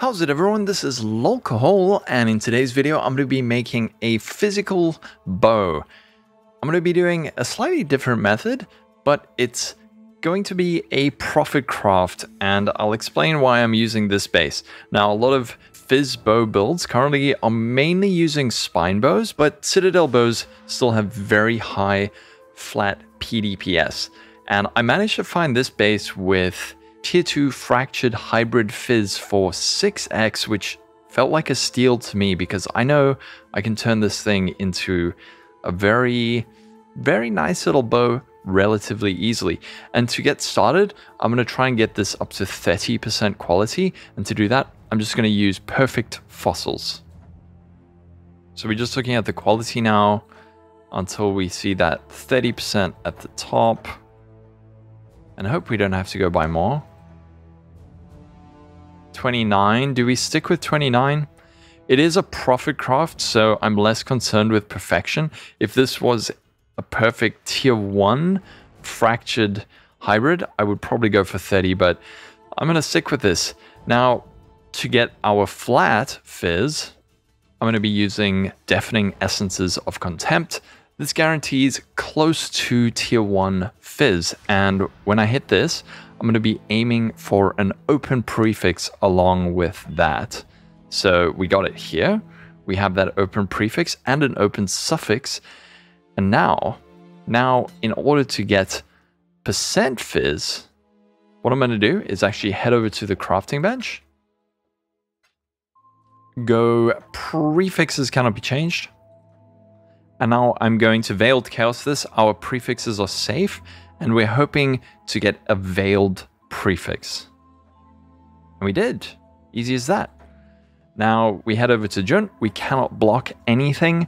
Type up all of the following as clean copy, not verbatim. How's it everyone, this is Lolcohol, and in today's video I'm going to be making a physical bow. I'm going to be doing a slightly different method, but it's going to be a profit craft, and I'll explain why I'm using this base. Now, a lot of phys bow builds currently are mainly using spine bows, but citadel bows still have very high flat PDPS, and I managed to find this base with Tier 2 Fractured Hybrid Fizz for 6x, which felt like a steal to me because I know I can turn this thing into a very nice little bow relatively easily. And to get started, I'm going to try and get this up to 30% quality, and to do that I'm just going to use Perfect Fossils. So we're just looking at the quality now until we see that 30% at the top, and I hope we don't have to go buy more. 29, do we stick with 29? It is a profit craft, so I'm less concerned with perfection. If this was a perfect tier 1 fractured hybrid, I would probably go for 30, but I'm going to stick with this. Now, to get our flat fizz, I'm going to be using Deafening Essences of Contempt. This guarantees close to tier 1 fizz, and when I hit this, I'm going to be aiming for an open prefix along with that. So we got it here. We have that open prefix and an open suffix. And now in order to get percent fizz, what I'm going to do is actually head over to the crafting bench. Go prefixes cannot be changed. And now I'm going to Veiled Chaos this. Our prefixes are safe, and we're hoping to get a veiled prefix. And we did. Easy as that. Now we head over to Junt. We cannot block anything.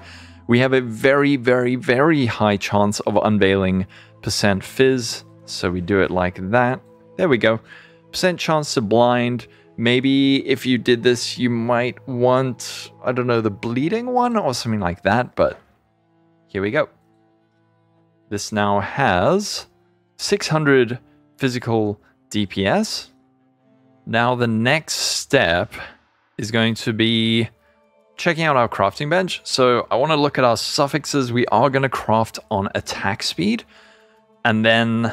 We have a very high chance of unveiling percent fizz. So we do it like that. There we go. Percent chance to blind. Maybe if you did this, you might want, I don't know, the bleeding one or something like that, but here we go. This now has 600 physical DPS. Now the next step is going to be checking out our crafting bench. So I want to look at our suffixes. We are going to craft on attack speed. And then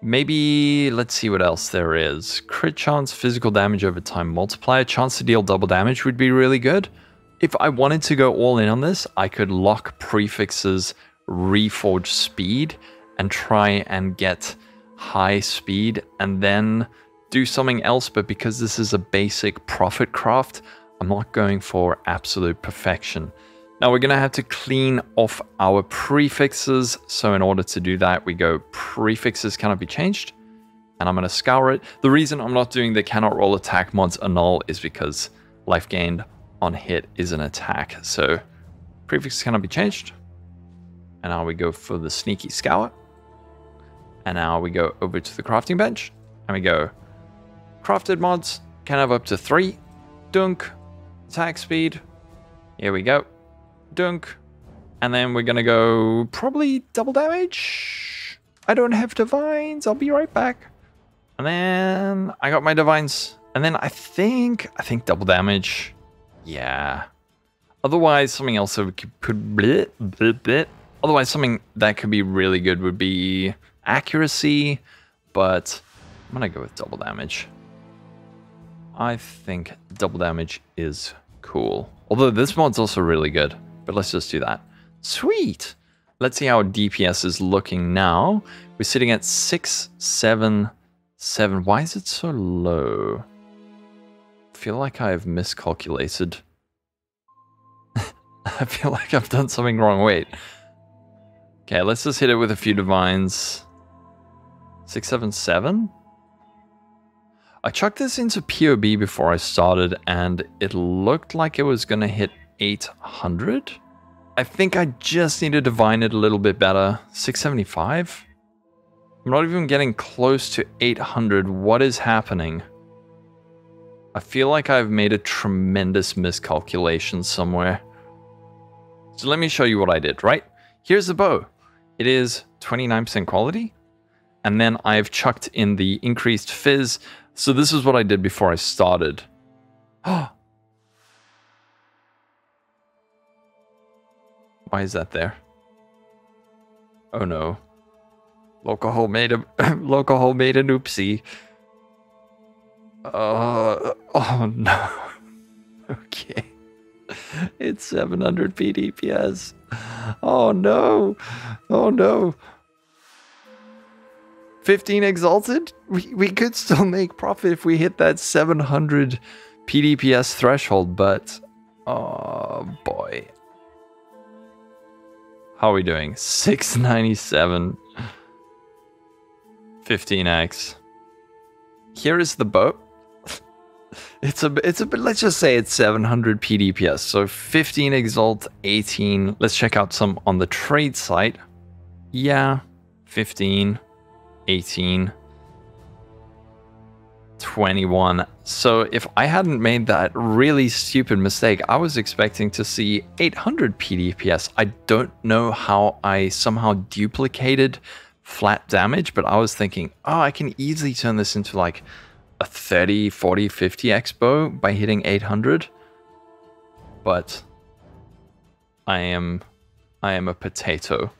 maybe let's see what else there is. Crit chance, physical damage over time multiplier, chance to deal double damage would be really good. If I wanted to go all in on this, I could lock prefixes, reforge speed, and try and get high speed, and then do something else. But because this is a basic profit craft, I'm not going for absolute perfection. Now we're going to have to clean off our prefixes. So in order to do that, we go prefixes cannot be changed, and I'm going to scour it. The reason I'm not doing the cannot roll attack mods annul is because life gained on hit is an attack, so prefix cannot be changed. And now we go for the sneaky scour, and now we go over to the crafting bench, and we go crafted mods can have up to 3, dunk, attack speed, here we go, dunk, and then we're gonna go probably double damage. I don't have divines, I'll be right back. And then I got my divines, and then I think double damage. Yeah. Otherwise, something else that we could put Otherwise, something that could be really good would be accuracy, but I'm gonna go with double damage. I think double damage is cool. Although this mod's also really good, but let's just do that. Sweet. Let's see how our DPS is looking now. We're sitting at 677. Why is it so low? I feel like I have miscalculated. I feel like I've done something wrong. Wait. Okay, let's just hit it with a few divines. 677. I chucked this into POB before I started, and it looked like it was gonna hit 800. I think I just need to divine it a little bit better. 675. I'm not even getting close to 800. What is happening? I feel like I've made a tremendous miscalculation somewhere. So let me show you what I did, right? Here's the bow. It is 29% quality. And then I've chucked in the increased fizz. So this is what I did before I started. Why is that there? Oh no. Lolcohol made a Lolcohol made an oopsie. Oh no. Okay. It's 700 PDPS. Oh no. Oh no. 15 exalted? We could still make profit if we hit that 700 PDPS threshold, but oh boy. How are we doing? 697. 15x. Here is the boat. It's a bit, let's just say it's 700 PDPS. So 15 exalt, 18. Let's check out some on the trade site. Yeah, 15, 18, 21. So if I hadn't made that really stupid mistake, I was expecting to see 800 PDPS. I don't know how I somehow duplicated flat damage, but I was thinking, oh, I can easily turn this into like a 30, 40, 50x bow by hitting 800. But I am a potato.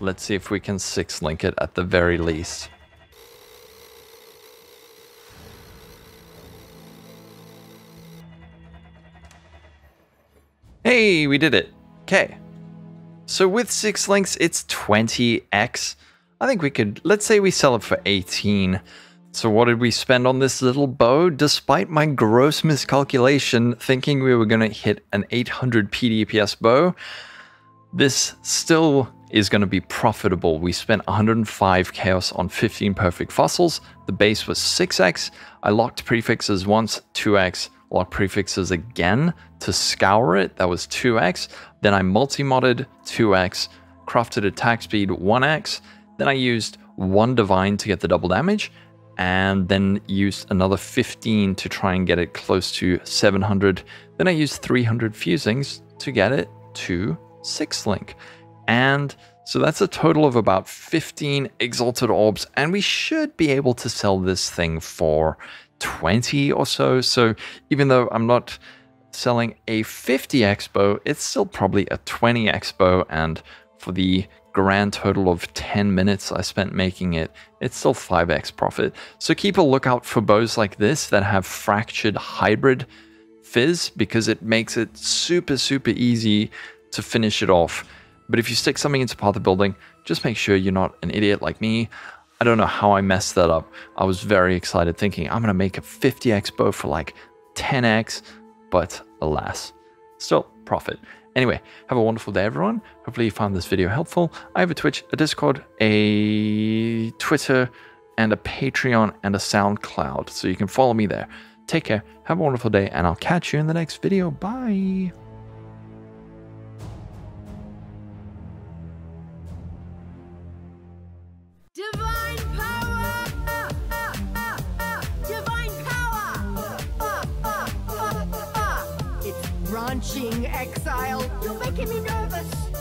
Let's see if we can six link it at the very least. Hey, we did it. Okay. So with 6 links, it's 20x. I think we could, let's say we sell it for 18. So what did we spend on this little bow? Despite my gross miscalculation, thinking we were going to hit an 800 PDPS bow, this still is going to be profitable. We spent 105 chaos on 15 perfect fossils. The base was 6x. I locked prefixes once, 2x. Lock prefixes again to scour it. That was 2x. Then I multi-modded 2x, crafted attack speed 1x. Then I used 1 divine to get the double damage, and then used another 15 to try and get it close to 700. Then I used 300 fusings to get it to 6 link. And so that's a total of about 15 exalted orbs, and we should be able to sell this thing for 20 or so. So even though I'm not selling a 50x bow, it's still probably a 20x bow, and for the grand total of 10 minutes I spent making it, it's still 5x profit. So keep a lookout for bows like this that have fractured hybrid fizz, because it makes it super, super easy to finish it off. But if you stick something into path of building, just make sure you're not an idiot like me. I don't know how I messed that up. I was very excited thinking I'm going to make a 50x bow for like 10x, but alas, still profit. Anyway, have a wonderful day, everyone. Hopefully you found this video helpful. I have a Twitch, a Discord, a Twitter, and a Patreon, and a SoundCloud, so you can follow me there. Take care, have a wonderful day, and I'll catch you in the next video. Bye. Divine power! Divine power! It's branching exile. You're making me nervous.